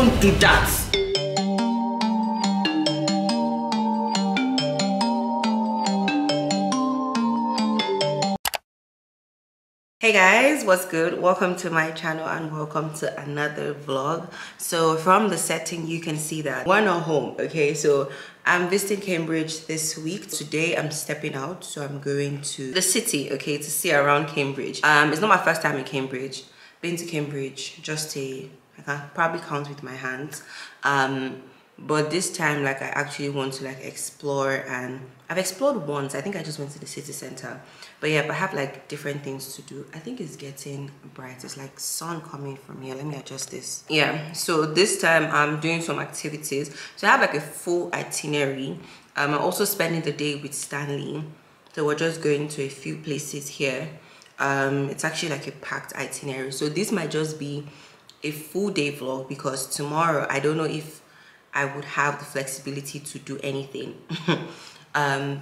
Don't do that. Hey guys, what's good? Welcome to my channel and welcome to another vlog. So from the setting you can see that we're not home. Okay, so I'm visiting Cambridge this week. Today I'm stepping out, so I'm going to the city, okay, to see around Cambridge. It's not my first time in Cambridge. Been to Cambridge just I can probably count with my hands, but this time I actually want to explore, and I've explored once. I think I just went to the city center. But yeah, but I have different things to do. I think it's getting bright. It's sun coming from here. Let me adjust this. Yeah, so this time I'm doing some activities. So I have a full itinerary. I'm also spending the day with Stanley. So we're just going to a few places here. It's actually a packed itinerary. So this might just be a full day vlog because tomorrow I don't know if I would have the flexibility to do anything.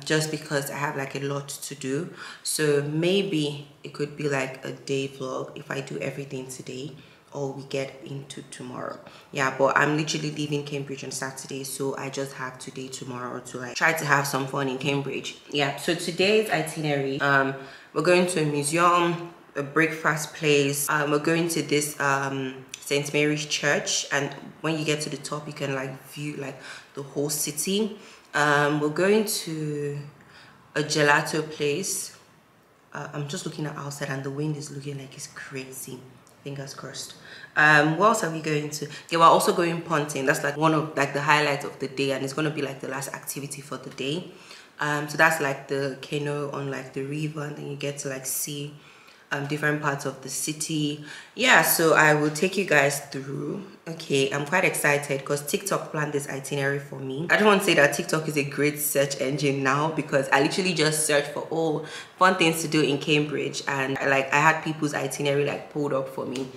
Just because I have a lot to do, so maybe it could be a day vlog if I do everything today or we get into tomorrow. Yeah, but I'm literally leaving Cambridge on Saturday, so I just have today, tomorrow to try to have some fun in Cambridge. Yeah, so today's itinerary, we're going to a museum, a breakfast place, we're going to this St. Mary's Church, and when you get to the top you can view the whole city. We're going to a gelato place. I'm just looking at outside and the wind is looking it's crazy. Fingers crossed. What else are we going to? Yeah, we're also going punting. That's one of the highlights of the day, and it's going to be the last activity for the day. So that's the canoe on the river, and then you get to see different parts of the city. Yeah, so I will take you guys through. Okay, I'm quite excited because TikTok planned this itinerary for me. I don't want to say that TikTok is a great search engine now, because I literally just searched for all fun things to do in Cambridge, and I had people's itinerary pulled up for me.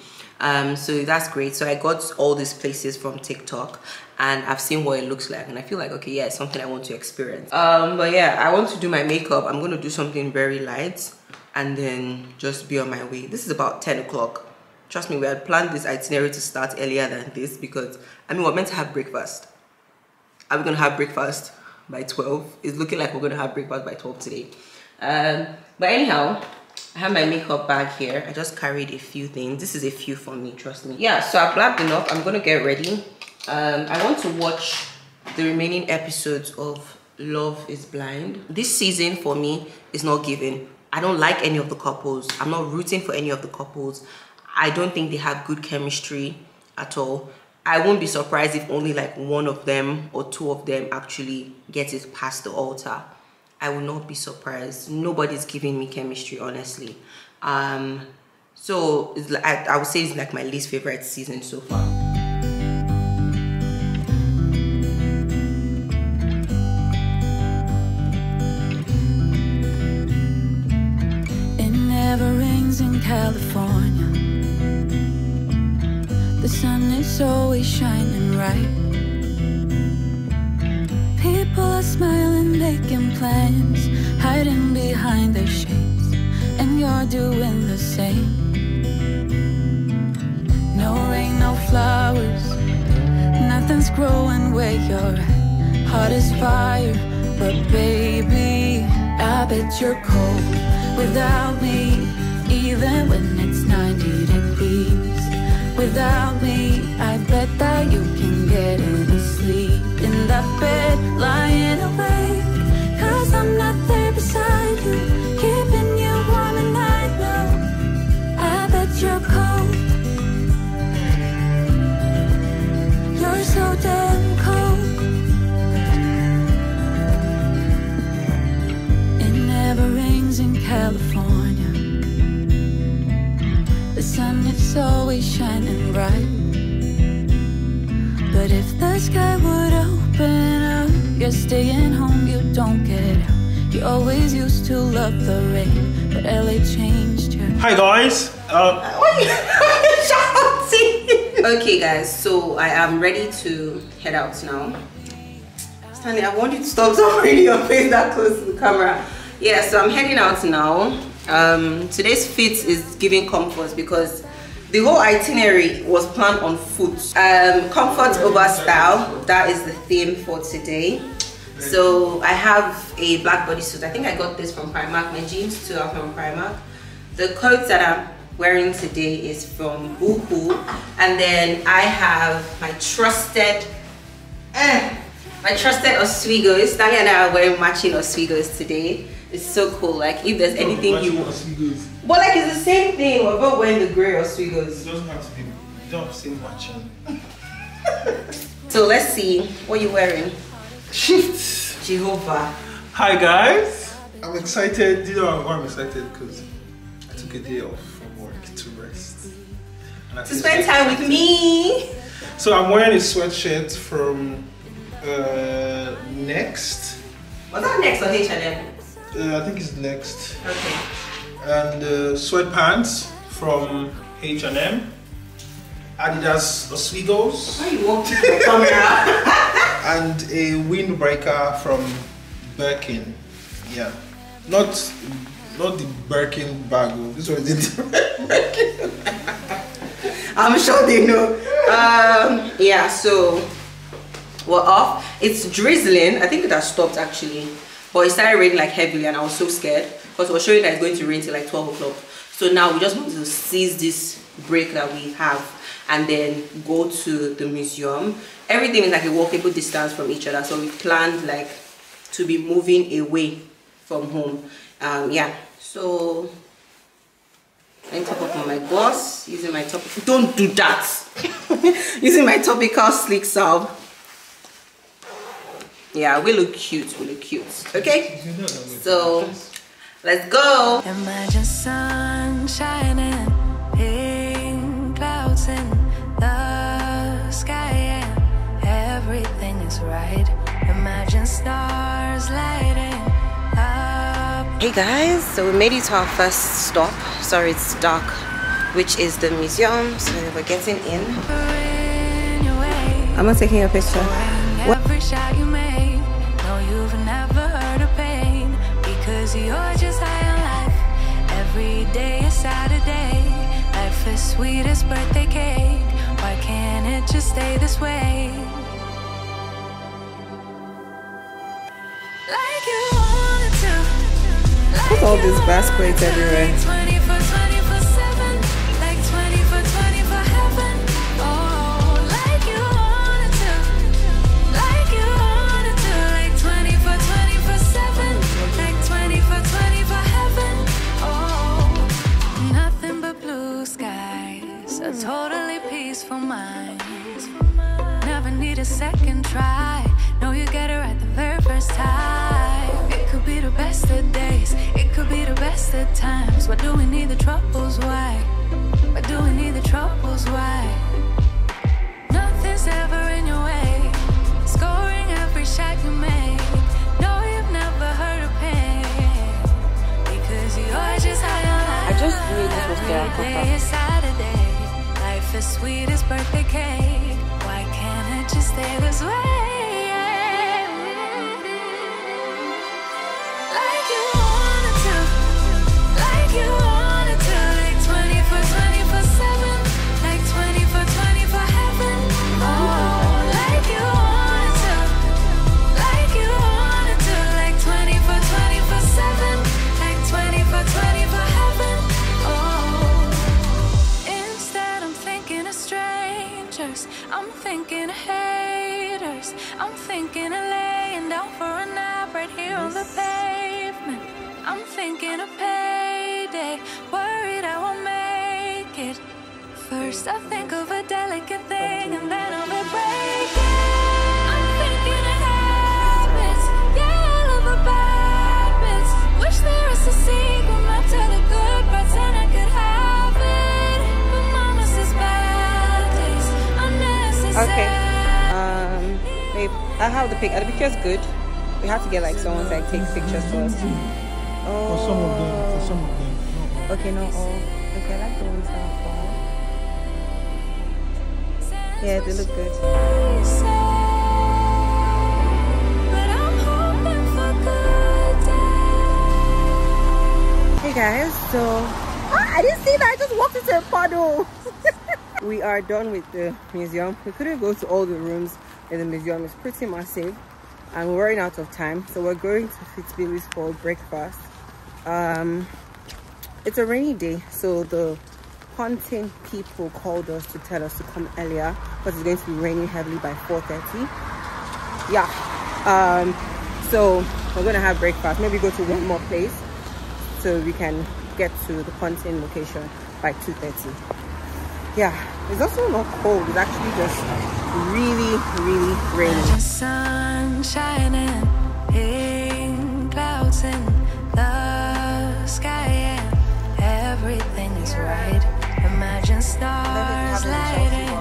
So that's great. So I got all these places from TikTok and I've seen what it looks like, and I feel okay, yeah, it's something I want to experience. But yeah, I want to do my makeup. I'm going to do something very light and then just be on my way. This is about 10 o'clock. Trust me, we had planned this itinerary to start earlier than this, because I mean, we're meant to have breakfast. Are we gonna have breakfast by 12? It's looking like we're gonna have breakfast by 12 today. But anyhow, I have my makeup bag here. I just carried a few things. This is a few for me, trust me. Yeah, so I've blabbed enough. I'm gonna get ready. I want to watch the remaining episodes of Love is Blind. This season for me is not given. I don't like any of the couples. I'm not rooting for any of the couples. I don't think they have good chemistry at all. I won't be surprised if only one of them or two of them actually get it past the altar. I will not be surprised. Nobody's giving me chemistry, honestly. So it's I would say it's my least favorite season so far. California, the sun is always shining bright. People are smiling, making plans, hiding behind their shades, and you're doing the same. No rain, no flowers, nothing's growing where you're at. Heart is fire, but baby, I bet you're cold without me. Even when it's 90 degrees, without me, I bet that you can get any sleep. In that bed, lying awake, 'cause I'm not there beside you, keeping you warm at night now. I bet you're cold. You're so damn cold. It never rains in California. The sun is always shining bright. But if the sky would open up, you're staying home, you don't get out. You always used to love the rain, but LA changed your... Hi guys! Wait! Okay guys, so I am ready to head out now. Stanley, I want you to stop covering your face that close to the camera. Yeah, so I'm heading out now. Today's fit is giving comfort because The whole itinerary was planned on foot. Comfort over style, that is the theme for today. So I have a black bodysuit. I think I got this from Primark. My jeans too are from Primark. The coat that I'm wearing today is from Boohoo. And then I have my trusted Oswegos. Danny and I are wearing matching Oswegos today. It's so cool. Like, if there's anything you want. But like, it's the same thing. What about wearing the grey Oswegos? It doesn't have to be. You don't have to say matching. So let's see. What are you wearing? Shit. Jehovah. Hi guys. I'm excited. You know why I'm excited? Because I took a day off from work to rest. And to spend time with me. So I'm wearing a sweatshirt from Next. Was that Next or H&M? I think it's Next. Okay. And sweatpants from H&M. Adidas Oswegos. Why are you walking to the camera? And a windbreaker from Birkin. Yeah. Not the Birkin bag. This one is the Birkin. I'm sure they know. Yeah, so we're off. It's drizzling. I think it has stopped actually. But it started raining like heavily and I was so scared because I was showing that it's going to rain till like 12 o'clock. So now we just want to seize this break that we have and then go to the museum. Everything is like a walkable distance from each other. So we planned like to be moving away from home. Yeah, so I'm top up on my gloss, using my top. Don't do that! Using my topical sleek salve. Yeah, we look cute, okay? So, let's go! Imagine sunshine and pink clouds in the sky and everything is right. Imagine stars lighting up. Hey guys, so we made it to our first stop. Sorry, it's dark, which is the museum. So we're getting in. I'm not taking a picture. What? You're just high on life. Every day is Saturday. Life is sweet as birthday cake. Why can't it just stay this way? Like you wanted to. Look at all these baskets everywhere. 24/7, like 24/20 for heaven. Oh, like you wanted to. Like you wanted to, like 24/7. Like 24/20 for heaven. Oh, nothing but blue skies, a totally peaceful mind. Never need a second try. Know you get it right the very first time. It could be the best of days, it could be the best of times. Why do we need the troubles? Why? Why do we need the troubles? Why? Nothing's ever in your way. Scoring every shot you make. No, you've never heard of pain. I just knew this was their podcast. Life is sweet as birthday cake. Why can't it just stay this way? Like you wanted to, like you wanted to, like 24/7, like 24/20 for heaven. Oh, like you wanted to, like you wanted to, like 24/7. I'm thinking of haters, I'm thinking of laying down for a nap right here on the pavement. I'm thinking of payday, worried I won't make it. First I think of a delicate thing and then I'll be breaking. I'm thinking of habits, yeah, I love the bad bits. Wish there was a secret map to the good parts and I could have it. But mama says bad days. Okay, babe, I have the pic. Are the pictures good? We have to get like someone to like take pictures for us. Oh. For some of them. No. Okay, not all. Okay, I like the ones that are far. Yeah, they look good. Hey guys, so I I didn't see that. I just walked into a puddle. We are done with the museum. We couldn't go to all the rooms in the museum. It's pretty massive and we're running out of time, so we're going to Fitzbillies for breakfast. It's a rainy day, so the hunting people called us to tell us to come earlier because it's going to be raining heavily by 4:30. Yeah, so we're gonna have breakfast, maybe go to one more place so we can get to the hunting location by 2:30. Yeah, it's also not cold, it's actually just really raining. Sun shining in clouds in the sky and everything is right. Imagine stars lighting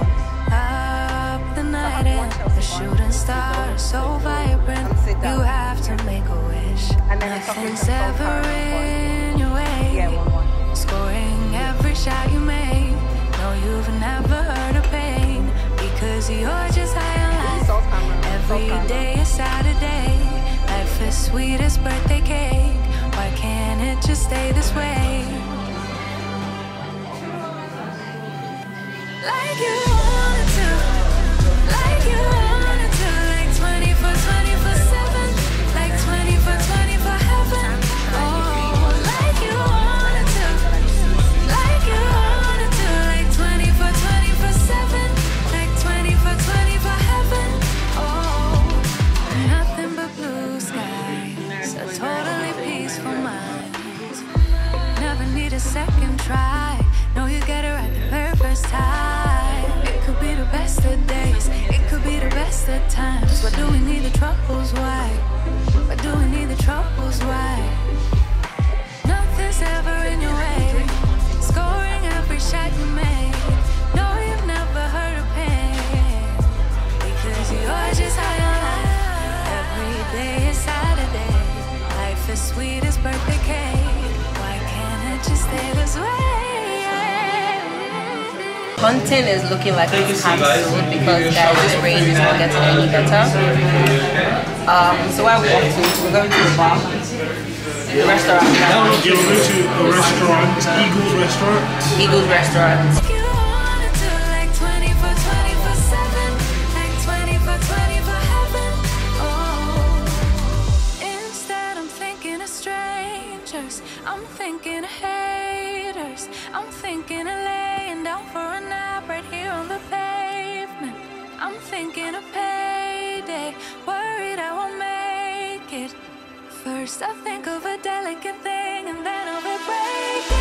up the night and the shooting stars so vibrant. You have to make a wish. Nothing's ever in your way. Scoring every shot you make. No, you've never heard of pain because you're just high on life. Every day is Saturday. Life is sweet as birthday cake. Why can't it just stay this way? Like you wanted to, like you wanted to, like 24/7, like 24/20 for heaven. Oh, like you wanted to, like you wanted to. Second try, know you get it right the first time. It could be the best of days, it could be the best of times. Why do we need the troubles? Why? Why do we need the troubles? Why? Nothing's ever in your way. Scoring every shot you make. No, you've never heard of pain because you're just high on life. Every day is Saturday. Life is sweet as birthday cake. Just stay this way. Hunting is looking like it's cancelled because this rain is not getting any better. So where are we going to? We're going to the bar, the restaurant. Yeah, we're going to a restaurant. It's Eagle's restaurant. Eagle's restaurant. I'm thinking of haters, I'm thinking of laying down for a nap right here on the pavement. I'm thinking of payday, worried I won't make it. First I think of a delicate thing and then of a break it.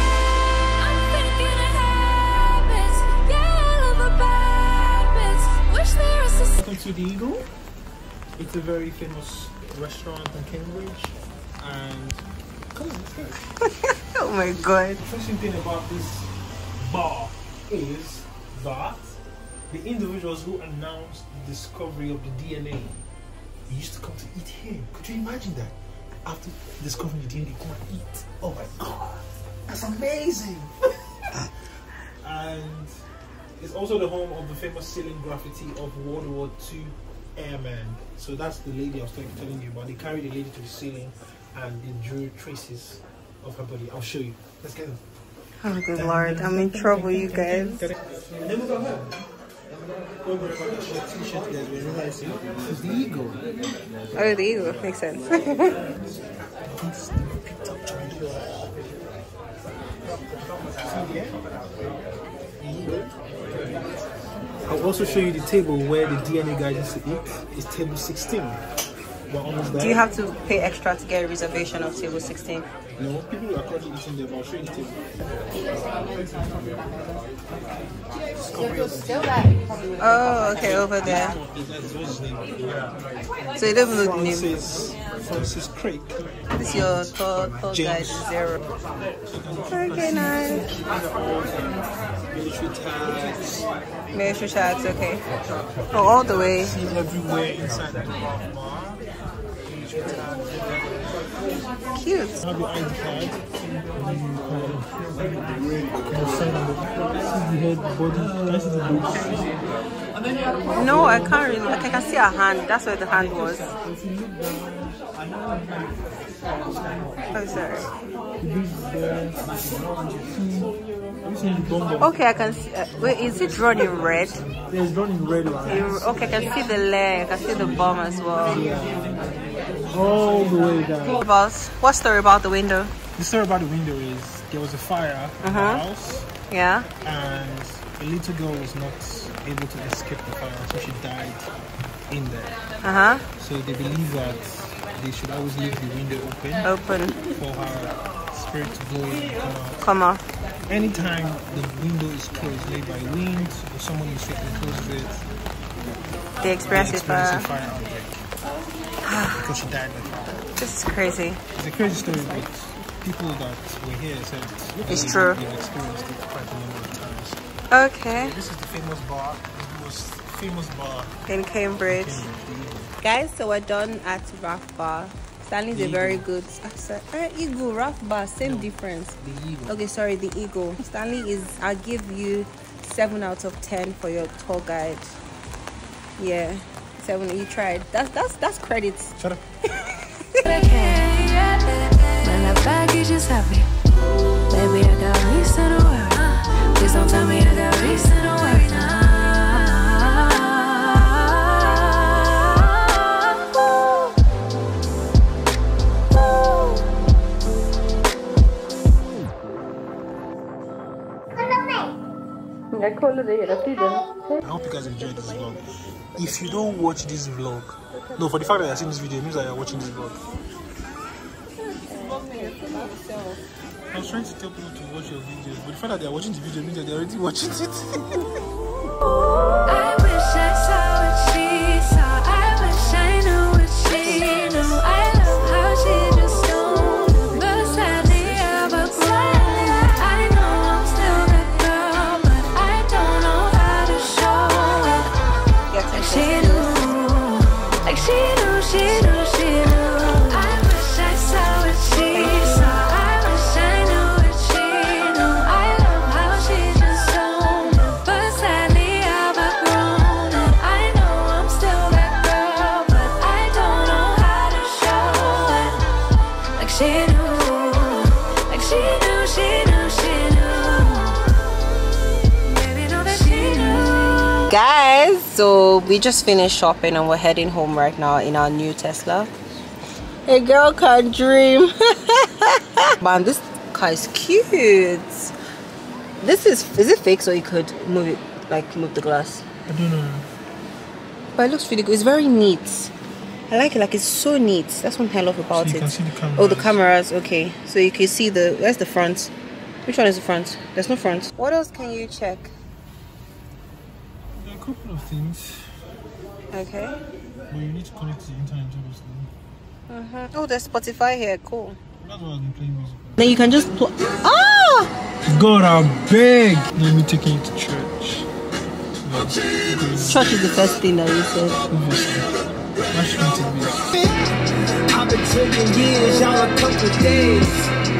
I'm thinking of habits, yeah, I love the bad bits. Wish there was a... Welcome to The Eagle. It's a very famous restaurant in Cambridge and... Oh my god. The interesting thing about this bar is that the individuals who announced the discovery of the DNA used to come to eat here. Could you imagine that? After discovering the DNA, they come and eat. Oh my god. That's amazing. And it's also the home of the famous ceiling graffiti of World War II airmen. So that's the lady I was telling you about. They carried the lady to the ceiling and they drew traces of her body. I'll show you. Let's go. Oh good lord, I'm in trouble, you guys. Oh, The Eagle, makes sense. I'll also show you the table where the DNA guy used to eat. It's table 16. Do you have to pay extra to get a reservation of table 16? No, people are currently eating there, but I'll show you the table. Oh, okay, over there. So it doesn't look new. Francis Craig. This is your tall guy, Zero. Okay, nice. Military tags. Military tags, okay. Oh, all the way. See everywhere inside the bar. Cute. No, I can't really. I can see a hand. That's where the hand was. I'm sorry. Okay, I can see. Wait, is it drawn in red? Yeah, it's drawn in red one. Okay, I can see the leg. I can see the bum as well. Yeah. All the way down. What story about the window? The story about the window is there was a fire in the house. Yeah. And a little girl was not able to escape the fire, so she died in there. So they believe that they should always leave the window open. For her spirit to go in and come out. Anytime the window is closed, made by wind or someone mistakenly closes it, they experience a fire outbreak. Because she died by fire. This is crazy. It's a crazy story, but people that were here said it's true. They've experienced it quite a number of times. Okay. So this is the famous bar, the most famous bar in Cambridge. Guys, so we're done at Raff Bar. Stanley's a very good accent. Eagle, Raff Bar, same difference. The Eagle. Okay, sorry, the Eagle. Stanley is, I'll give you 7 out of 10 for your tour guide. Yeah, 7, you tried. That's credits. Shut up. Please don't tell me I got reason to worry now. I hope you guys enjoyed this vlog. If you don't watch this vlog, no, for the fact that I seen this video, it means that you are watching this vlog. I was trying to tell people to watch your videos, but the fact that they are watching the video means that they are already watching it. I wish I saw what she saw. I wish I knew what she knew. I love how she just knew. But sadly, I'm a boy. Guys, so we just finished shopping and we're heading home right now in our new Tesla. A girl can dream. Man, this car is cute. This is it fake, so you could move it, like move the glass? I don't know. But it looks really good. It's very neat. I like it, like it's so neat. That's one thing I love about it. You can see the cameras. Oh, the cameras, okay. So you can see the, where's the front? Which one is the front? There's no front. What else can you check? Couple of things. Okay. But you need to connect to the internet, obviously. Oh, there's Spotify here. Cool. That's why I've been playing music. Then you can just plug. Ah! God, I'm big! Let me take you to church. But, church is the first thing that you said.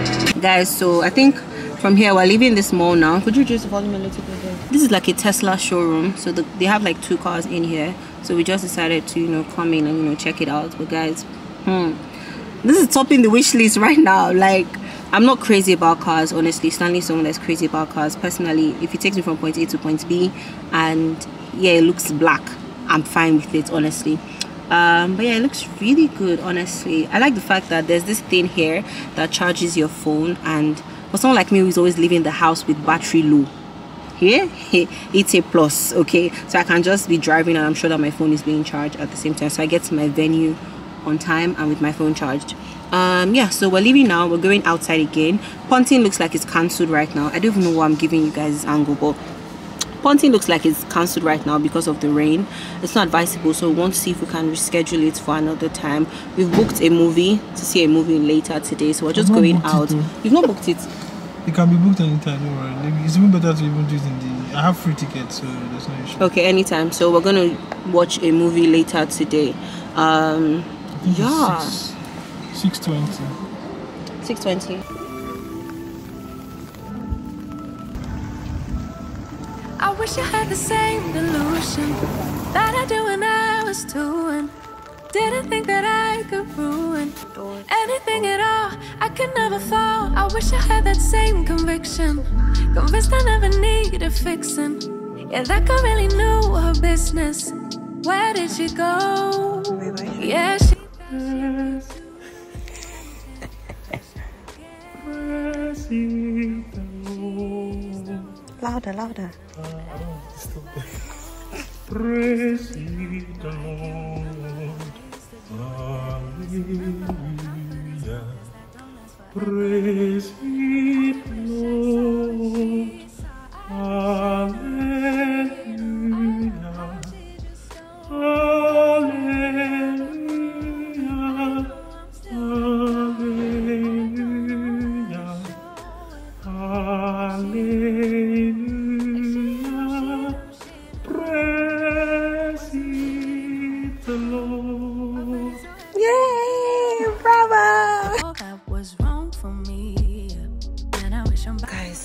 Obviously. Guys, so I think from here we're leaving this mall now. Could you just volume a little bit there? This is like a Tesla showroom, so they have like 2 cars in here, so we just decided to, you know, come in and, you know, check it out. But guys, this is topping the wish list right now. Like, I'm not crazy about cars, honestly. Stanley's someone that's crazy about cars. Personally, if it takes me from point A to point B and yeah, it looks black, I'm fine with it, honestly. But yeah, it looks really good, honestly. I like the fact that there's this thing here that charges your phone, and for someone like me who's always leaving the house with battery low, here, it's a plus, okay? So I can just be driving and I'm sure that my phone is being charged at the same time. So I get to my venue on time and with my phone charged. Yeah, so we're leaving now. We're going outside again. Ponting looks like it's cancelled right now. I don't even know why I'm giving you guys this angle, but Ponting looks like it's cancelled right now because of the rain. It's not advisable, so we want to see if we can reschedule it for another time. We've booked a movie to see a movie later today, so we're just going out. You've not booked it? It can be booked anytime, don't worry. It's even better to even do it in the... I have free tickets, so there's no issue. Okay, anytime. So we're going to watch a movie later today. Yeah. 6:20. 6:20. I wish I had the same delusion that I do when I was 2 and didn't think that I could ruin anything at all. I could never fall. I wish I had that same conviction, convinced I never needed fixing. Yeah, that girl really knew her business. Where did she go? Yeah, she louder, louder. Praise ye the Lord, hallelujah. Praise ye the Lord, hallelujah, hallelujah, hallelujah, hallelujah.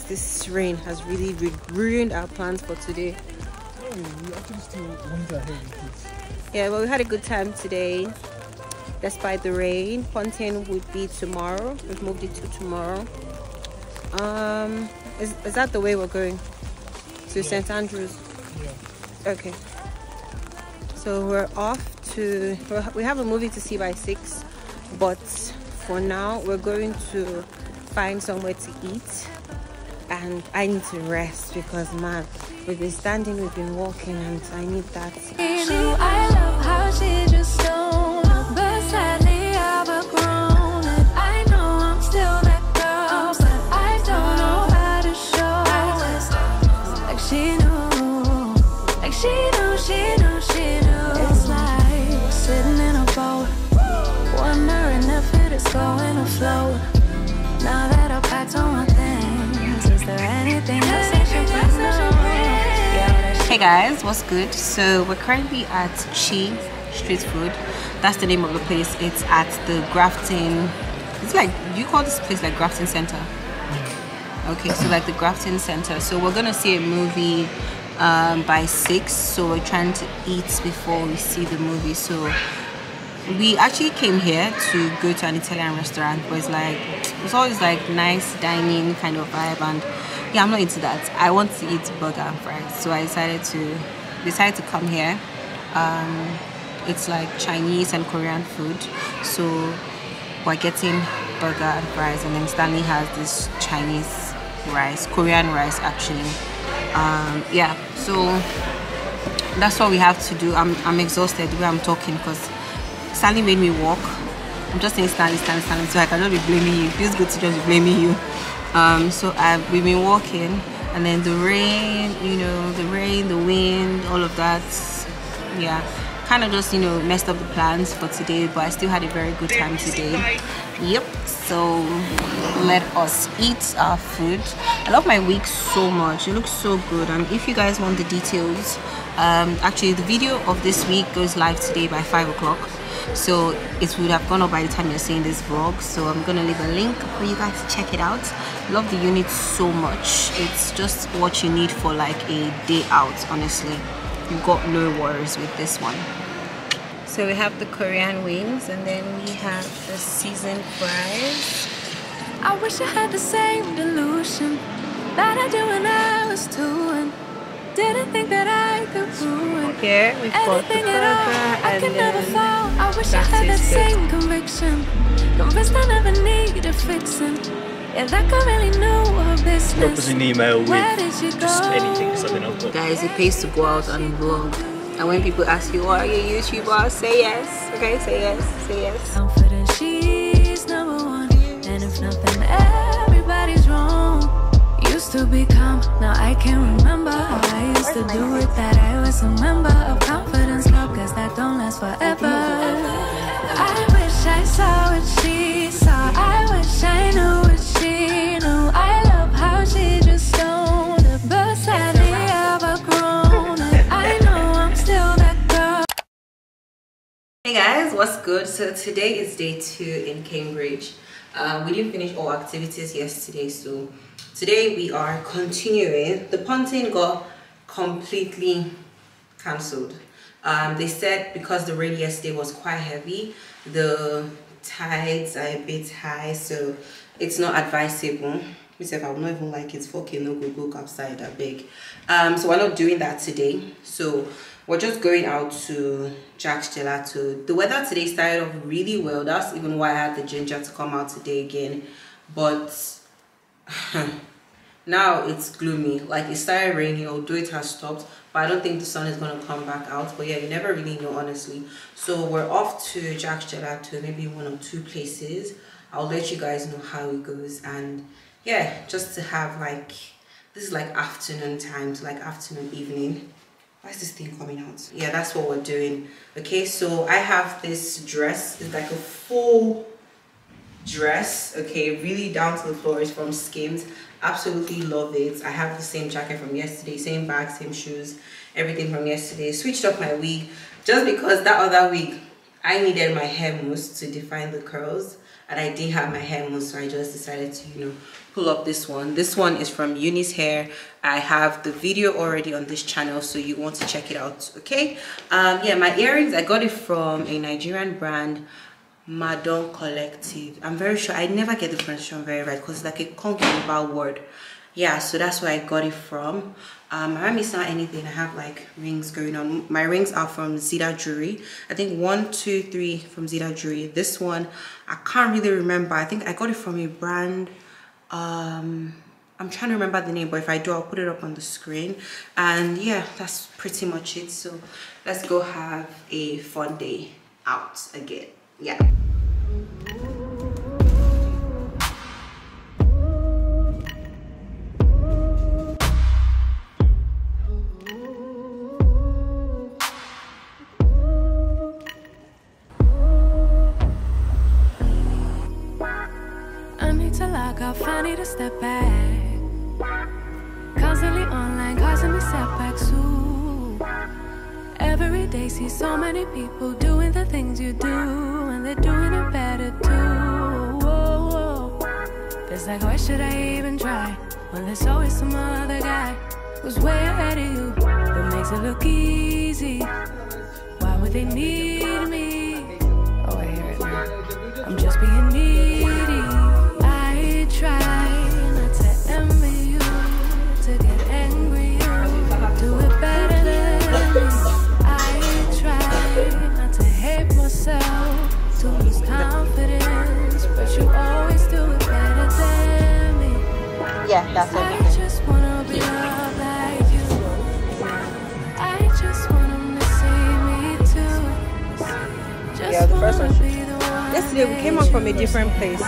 This rain has really ruined our plans for today. Hey, we actually still went ahead with it. Yeah, well, we had a good time today, despite the rain. Ponting would be tomorrow. We've moved it to tomorrow. Is that the way we're going? To St. Andrews? Yeah. Okay. So we're off to... We have a movie to see by 6, but for now, we're going to find somewhere to eat. And I need to rest because, man, we've been standing, we've been walking, and I need that. I love how she just stole, but sadly I've outgrown it. I know I'm still that girl, but I don't know how to show it. Like she knew, like she knew, she knew, she knew. It's like sitting in a boat, wondering if it is going to float. Now that I've packed on my things. Hey guys, what's good? So we're currently at Chi Street Food. That's the name of the place. It's at the Grafton. It's like, you call this place like Grafton Center? Okay, so like the Grafton Center. So we're gonna see a movie by 6, so we're trying to eat before we see the movie. So we actually came here to go to an Italian restaurant, but it's like, it's always like nice dining kind of vibe, and yeah, I'm not into that. I want to eat burger and fries, so I decided to come here. It's like Chinese and Korean food, so we're getting burger and fries, and then Stanley has this Chinese rice, Korean rice actually. Yeah, so that's what we have to do. I'm exhausted when I'm talking because Stanley made me walk. I'm just saying Stanley, so I cannot be blaming you. It feels good to just be blaming you. So we've been walking, and then the rain, you know, the rain, the wind, all of that, yeah, kind of just, you know, messed up the plans for today, but I still had a very good time today. Yep, so let us eat our food. I love my wig so much. It looks so good, and if you guys want the details, actually the video of this week goes live today by 5 o'clock. So it would have gone up by the time you're seeing this vlog, so I'm gonna leave a link for you guys to check it out. Love the unit so much. It's just what you need for like a day out, honestly. You've got no worries with this one. So we have the Korean wings, and then we have the seasoned fries. I wish I had the same delusion that I did when I was 2 and didn't think that I could ruin. Here we've got the burger, and then I wish I had the same conviction, convinced I never needed fixing. Yeah, that girl really knew her business. Drop us an email with just anything, something I'll put. Guys, it pays to go out and vlog. And when people ask you, what are you a YouTuber? Say yes. Okay, say yes, say yes. Confident, she's number one. And if nothing, everybody's wrong. Used to be calm, now I can't remember how I used to do it, that I was a member of confidence, love, cause that don't last forever. I wish I saw what she saw, I wish I knew what she knew. I love how she just stole it, but sadly I've outgrown it. I know I'm still that girl. Hey guys, what's good? So today is day 2 in Cambridge. We didn't finish all activities yesterday, so today we are continuing. The punting got completely cancelled. They said because the rain yesterday was quite heavy, the tides are a bit high, so it's not advisable. Myself, I would not even like it. 4K, no go outside that big. So we're not doing that today. So we're just going out to Jack's Gelato. The weather today started off really well. That's even why I had the ginger to come out today again. But now it's gloomy. Like, it started raining, although it has stopped. But I don't think the sun is going to come back out. But yeah, you never really know, honestly. So we're off to Jack's Gelato, maybe one or two places. I'll let you guys know how it goes. And yeah, just to have like, this is like afternoon time, so like afternoon, evening. Why is this thing coming out? Yeah, that's what we're doing. Okay, so I have this dress. It's like a full dress, okay, really down to the floor. It's from Skims. Absolutely love it. I have the same jacket from yesterday, same bag, same shoes, everything from yesterday. Switched up my wig just because that other wig, I needed my hair mousse to define the curls. And I did have my hair mousse, so I just decided to, you know, pull up this one. This one is from Uni's Hair. I have the video already on this channel, so you want to check it out, okay? Yeah, my earrings, I got it from a Nigerian brand, Maadan Collective. I'm very sure, I never get the pronunciation very right because it's like a Kongo word. Yeah, so that's where I got it from. Am I missing out anything? I have like rings going on. My rings are from Zida Jewelry. I think 1, 2, 3 from Zida Jewelry. This one, I can't really remember. I think I got it from a brand. I'm trying to remember the name, but if I do, I'll put it up on the screen. And yeah, that's pretty much it. So let's go have a fun day out again. Yeah. I need to step back. Constantly online, causing me setbacks. Ooh. Every day, see so many people doing the things you do, and they're doing it better too. Whoa, whoa. It's like, why should I even try when there's always some other guy who's way ahead of you, but makes it look easy? Why would they need me? Oh, I hear it now. I'm just being needy. Try not to envy you, to get angry, you do it better than me. I try not to hate myself, to lose confidence, but you always do it better than me. Yeah, that's okay. I just wanna be loved like you. I just want them to see me too. Just yeah, the first one. Yesterday we came up from a different place.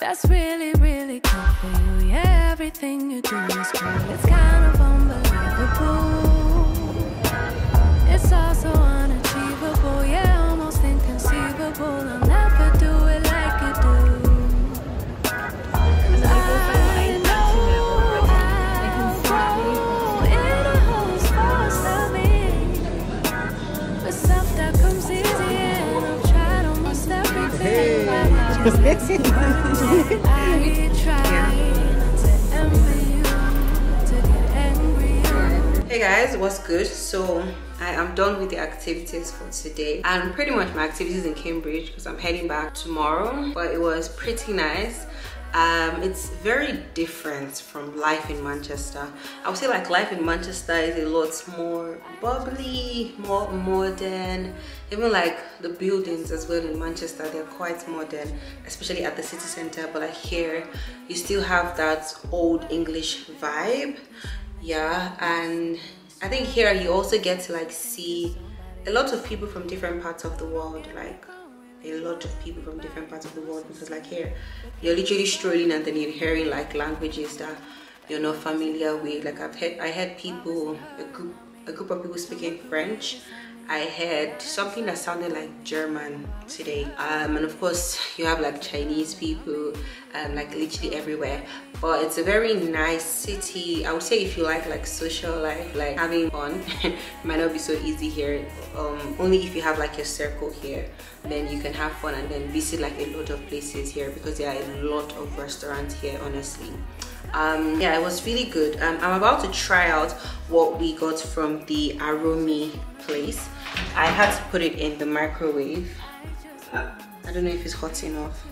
That's really, really cool for you. Yeah, everything you do is cool. It's kind of unbelievable. It's also unachievable. Yeah, almost inconceivable. I'll never do it like you do. Cause I know I'll grow in a whole space of me. But self-doubt comes easy, and I've tried almost everything. Hey guys, what's good? So I am done with the activities for today, and pretty much my activities in Cambridge because I'm heading back tomorrow. But it was pretty nice. It's very different from life in Manchester. I would say like life in Manchester is a lot more bubbly, more modern. Even like the buildings as well in Manchester, they're quite modern, especially at the city center. But like here, you still have that old English vibe. Yeah, and I think here you also get to like see a lot of people from different parts of the world, like a lot of people from different parts of the world, because like here you're literally strolling and then you're hearing like languages that you're not familiar with. Like I heard people, a group of people speaking French. I heard something that sounded like German today, and of course you have like Chinese people, like literally everywhere. But it's a very nice city. I would say if you like social life, like having fun, might not be so easy here. Only if you have like your circle here, then you can have fun and then visit like a lot of places here, because there are a lot of restaurants here, honestly. Yeah, it was really good. I'm about to try out what we got from the Aromi place. I had to put it in the microwave. I don't know if it's hot enough.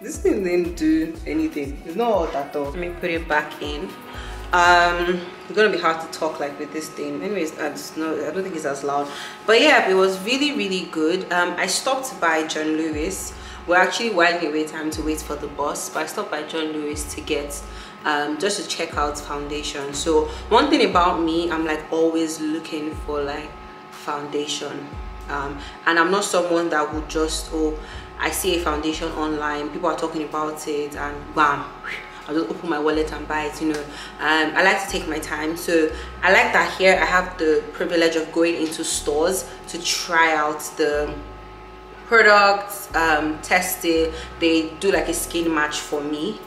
This thing didn't do anything. It's not hot at all. Let me put it back in. It's gonna be hard to talk like with this thing. Anyways, I don't think it's as loud. But yeah, it was really, really good. I stopped by John Lewis. We're actually whiling away time to wait for the bus, but I stopped by John Lewis to get just to check out foundation. So one thing about me, I'm like always looking for like foundation, and I'm not someone that would just, oh, I see a foundation online, people are talking about it, and bam, I'll just open my wallet and buy it, you know. I like to take my time, so I like that here I have the privilege of going into stores to try out the products, test it. They do like a skin match for me,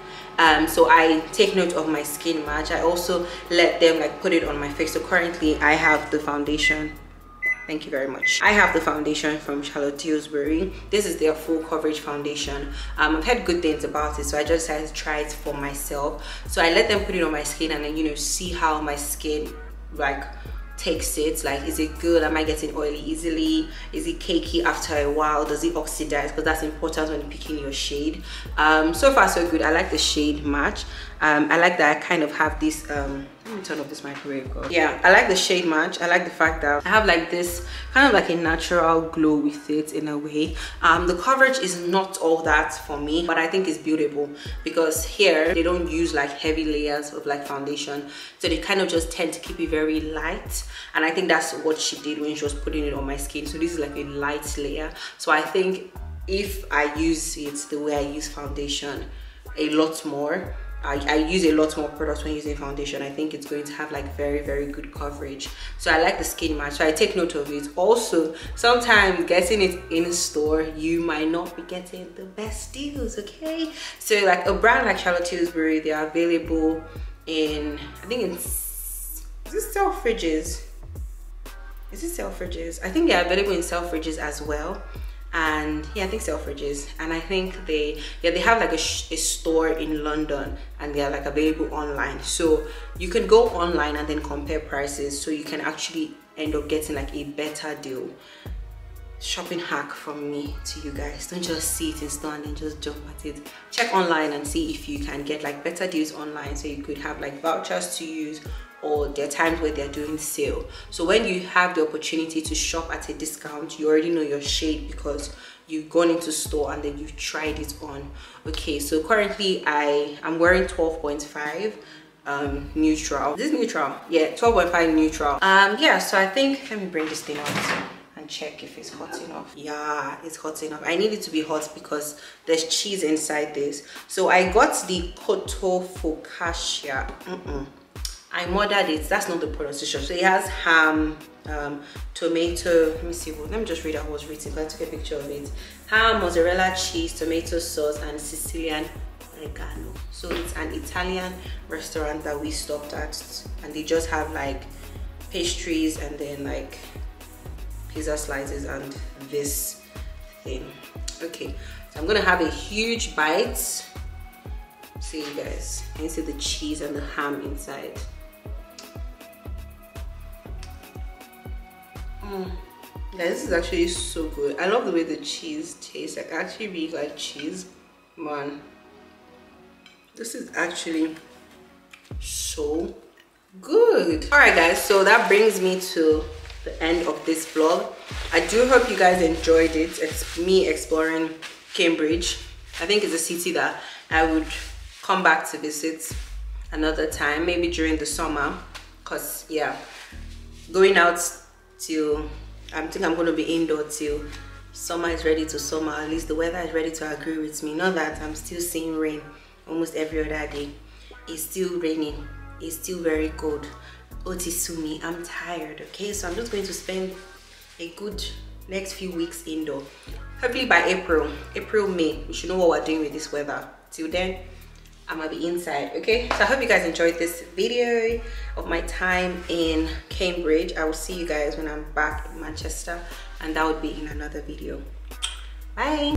so I take note of my skin match. I also let them like put it on my face. So currently I have the foundation, thank you very much, I have the foundation from Charlotte Tilbury. This is their full coverage foundation. I've heard good things about it, so I just decided to try it for myself. So I let them put it on my skin and then, you know, see how my skin like takes it. Like, is it good? Am I getting oily easily? Is it cakey after a while? Does it oxidize? Because that's important when picking your shade. So far so good. I like the shade match. I like that I kind of have this let me turn off this microwave, girl. Yeah, I like the shade match. I like the fact that I have like this kind of like a natural glow with it in a way. The coverage is not all that for me, but I think it's beautiful because here they don't use like heavy layers of like foundation, so they kind of just tend to keep it very light, and I think that's what she did when she was putting it on my skin. So this is like a light layer, so I think if I use it the way I use foundation a lot more, I use a lot more products when using foundation, I think it's going to have like very, very good coverage. So I like the skin match, so I take note of it. Also, sometimes getting it in store, you might not be getting the best deals, okay? So like a brand like Charlotte Tilbury, they are available in, I think it's, is it Selfridges? Is it Selfridges? I think they are available in Selfridges as well. And yeah, I think Selfridges, and I think they have like a store in London, and they are like available online, so you can go online and then compare prices, so you can actually end up getting like a better deal. Shopping hack from me to you guys, don't just see it in store and then just jump at it. Check online and see if you can get like better deals online, so you could have like vouchers to use, or there are times where they're doing sale. So when you have the opportunity to shop at a discount, you already know your shade because you've gone into store and then you've tried it on. Okay, so currently I am wearing 12.5 neutral. Is this neutral? Yeah, 12.5 neutral. Yeah, so I think, let me bring this thing out and check if it's hot enough. Yeah, it's hot enough. I need it to be hot because there's cheese inside this. So I got the Koto Focaccia. I murdered it, that's not the pronunciation. So it has ham, tomato, let me see, let me just read out what's written because I took a picture of it. Ham, mozzarella cheese, tomato sauce, and Sicilian oregano. So it's an Italian restaurant that we stopped at, and they just have like pastries and then like pizza slices and this thing. Okay, so I'm gonna have a huge bite. See you guys, I see the cheese and the ham inside. Yeah, this is actually so good. I love the way the cheese tastes. I actually really like cheese, man. This is actually so good. All right guys, so that brings me to the end of this vlog. I do hope you guys enjoyed it. It's me exploring Cambridge. I think it's a city that I would come back to visit another time, maybe during the summer, because yeah, going out till, I think I'm going to be indoor till summer is ready to summer. At least the weather is ready to agree with me. Not that I'm still seeing rain almost every other day. It's still raining, it's still very cold. Otisumi, I'm tired. Okay, so I'm just going to spend a good next few weeks indoor. Hopefully by April, May, we should know what we're doing with this weather. Till then, I'm gonna be inside. Okay, so I hope you guys enjoyed this video of my time in Cambridge. I will see you guys when I'm back in Manchester, and that would be in another video. Bye.